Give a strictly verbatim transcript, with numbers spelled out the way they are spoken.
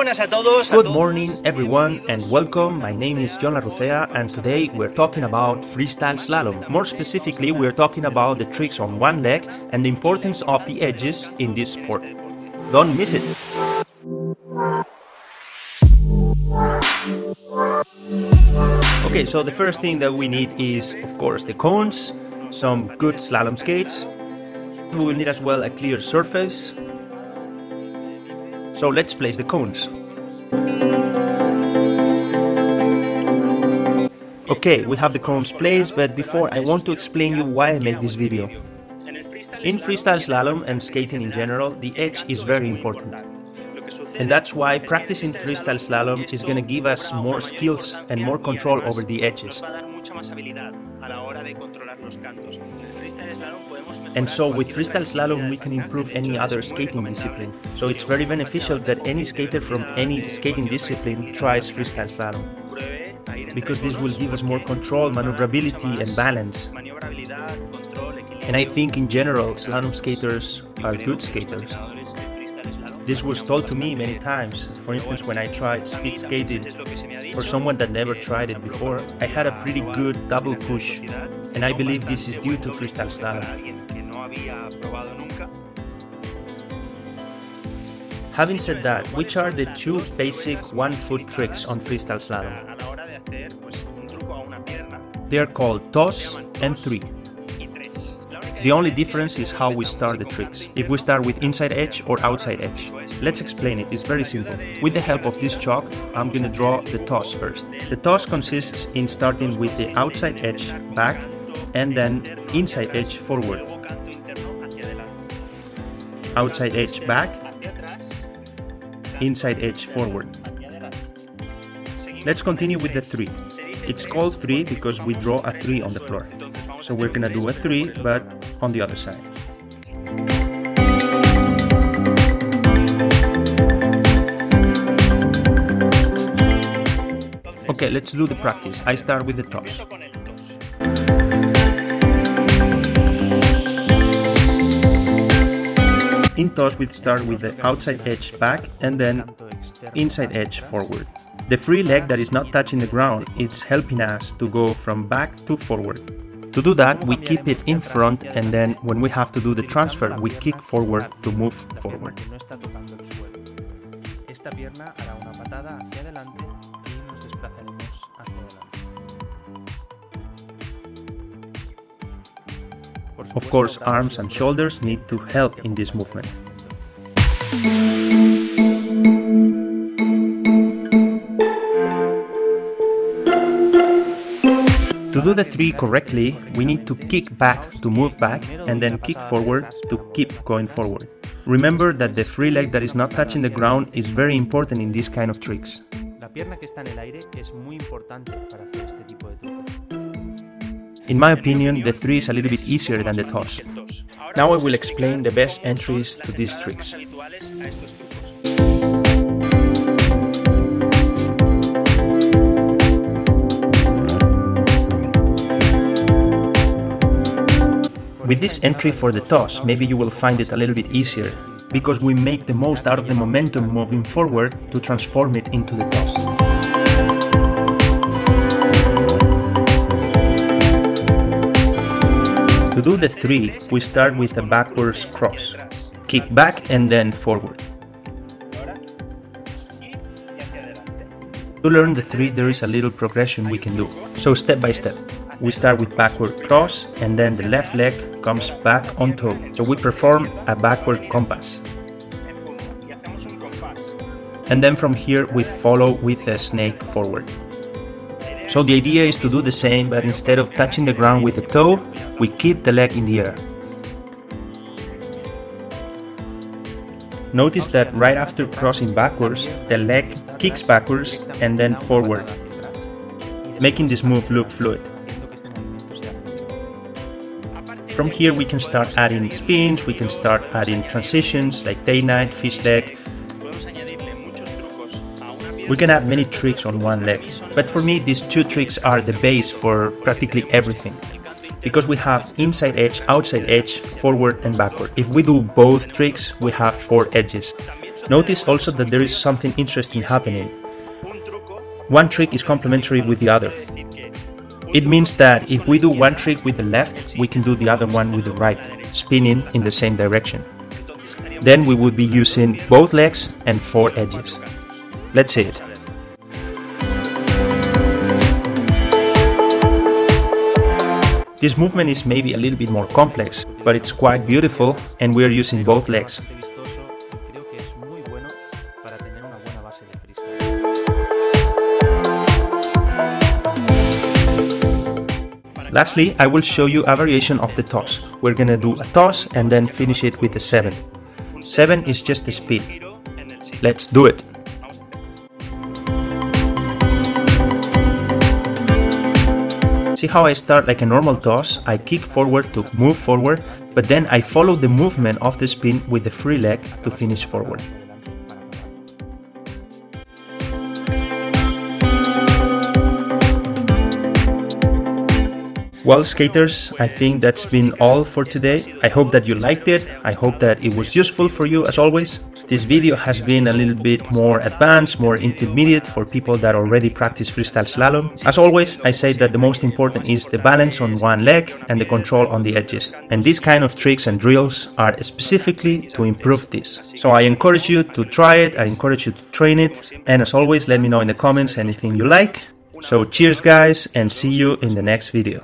Good morning everyone and welcome, my name is John Larrucea and today we're talking about freestyle slalom. More specifically, we're talking about the tricks on one leg and the importance of the edges in this sport. Don't miss it! Okay, so the first thing that we need is, of course, the cones, some good slalom skates. We will need as well a clear surface. So let's place the cones. Okay, we have the cones placed, but before I want to explain you why I made this video. In freestyle slalom and skating in general, the edge is very important. And that's why practicing freestyle slalom is gonna give us more skills and more control over the edges. And so with freestyle slalom we can improve any other skating discipline, so it's very beneficial that any skater from any skating discipline tries freestyle slalom, because this will give us more control, maneuverability and balance. And I think in general slalom skaters are good skaters. This was told to me many times. For instance, when I tried speed skating, for someone that never tried it before, I had a pretty good double push, and I believe this is due to freestyle slalom. Having said that, which are the two basic one-foot tricks on freestyle slalom? They are called toss and three. The only difference is how we start the tricks, if we start with inside edge or outside edge. Let's explain it, it's very simple. With the help of this chalk, I'm gonna draw the toss first. The toss consists in starting with the outside edge back and then inside edge forward. Outside edge back, inside edge forward. Let's continue with the three. It's called three because we draw a three on the floor. So we're gonna do a three, but on the other side. Okay, let's do the practice. I start with the toss. In toss, we start with the outside edge back and then inside edge forward. The free leg that is not touching the ground, it's helping us to go from back to forward. To do that, we keep it in front and then when we have to do the transfer, we kick forward to move forward. Of course, arms and shoulders need to help in this movement. To do the three correctly, we need to kick back to move back and then kick forward to keep going forward. Remember that the free leg that is not touching the ground is very important in this kind of tricks. In my opinion, the three is a little bit easier than the toss. Now I will explain the best entries to these tricks. With this entry for the toss, maybe you will find it a little bit easier, because we make the most out of the momentum moving forward to transform it into the toss. To do the three, we start with a backwards cross, kick back and then forward. To learn the three, there is a little progression we can do, so step by step. We start with backward cross and then the left leg comes back on toe, so we perform a backward compass. And then from here we follow with a snake forward. So the idea is to do the same, but instead of touching the ground with the toe, we keep the leg in the air. Notice that right after crossing backwards, the leg kicks backwards and then forward, making this move look fluid. From here we can start adding spins, we can start adding transitions like day night, fish leg. We can add many tricks on one leg, but for me these two tricks are the base for practically everything. Because we have inside edge, outside edge, forward and backward. If we do both tricks, we have four edges. Notice also that there is something interesting happening. One trick is complementary with the other. It means that if we do one trick with the left, we can do the other one with the right, spinning in the same direction. Then we would be using both legs and four edges. Let's see it. This movement is maybe a little bit more complex, but it's quite beautiful and we are using both legs. Lastly, I will show you a variation of the toss. We're gonna do a toss and then finish it with a seven. seven is just the speed. Let's do it! See how I start like a normal toss, I kick forward to move forward, but then I follow the movement of the spin with the free leg to finish forward. Well, skaters, I think that's been all for today. I hope that you liked it. I hope that it was useful for you as always. This video has been a little bit more advanced, more intermediate for people that already practice freestyle slalom. As always, I say that the most important is the balance on one leg and the control on the edges. And these kind of tricks and drills are specifically to improve this. So I encourage you to try it. I encourage you to train it. And as always, let me know in the comments anything you like. So cheers, guys, and see you in the next video.